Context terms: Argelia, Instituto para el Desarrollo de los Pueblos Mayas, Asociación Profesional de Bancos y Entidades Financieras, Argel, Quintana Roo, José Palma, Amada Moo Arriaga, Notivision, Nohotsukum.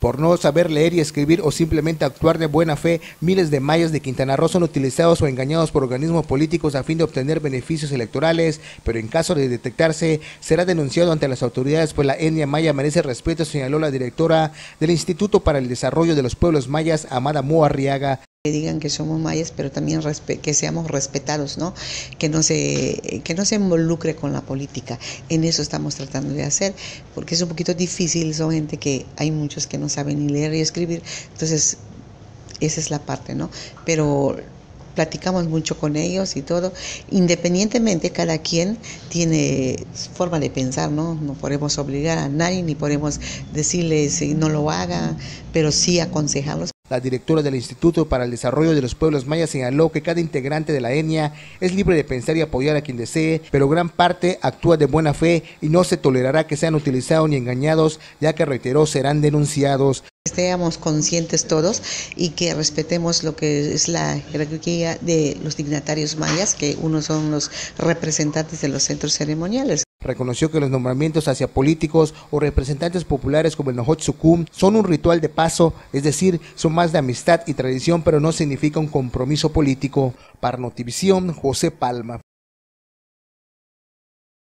Por no saber leer y escribir o simplemente actuar de buena fe, miles de mayas de Quintana Roo son utilizados o engañados por organismos políticos a fin de obtener beneficios electorales, pero en caso de detectarse, será denunciado ante las autoridades, pues la etnia maya merece respeto, señaló la directora del Instituto para el Desarrollo de los Pueblos Mayas, Amada Moo Arriaga. Que digan que somos mayas, pero también que seamos respetados, ¿no? Que no se involucre con la política. En eso estamos tratando de hacer, porque es un poquito difícil, son gente que hay muchos que no saben ni leer ni escribir, entonces esa es la parte, ¿no? Pero platicamos mucho con ellos y todo, independientemente cada quien tiene forma de pensar, ¿no? No podemos obligar a nadie, ni podemos decirles no lo haga, pero sí aconsejarlos. La directora del Instituto para el Desarrollo de los Pueblos Mayas señaló que cada integrante de la etnia es libre de pensar y apoyar a quien desee, pero gran parte actúa de buena fe y no se tolerará que sean utilizados ni engañados, ya que reiteró serán denunciados. Estemos conscientes todos y que respetemos lo que es la jerarquía de los dignatarios mayas, que unos son los representantes de los centros ceremoniales. Reconoció que los nombramientos hacia políticos o representantes populares como el Nohotsukum son un ritual de paso, es decir, son más de amistad y tradición, pero no significa un compromiso político. Para Notivision, José Palma.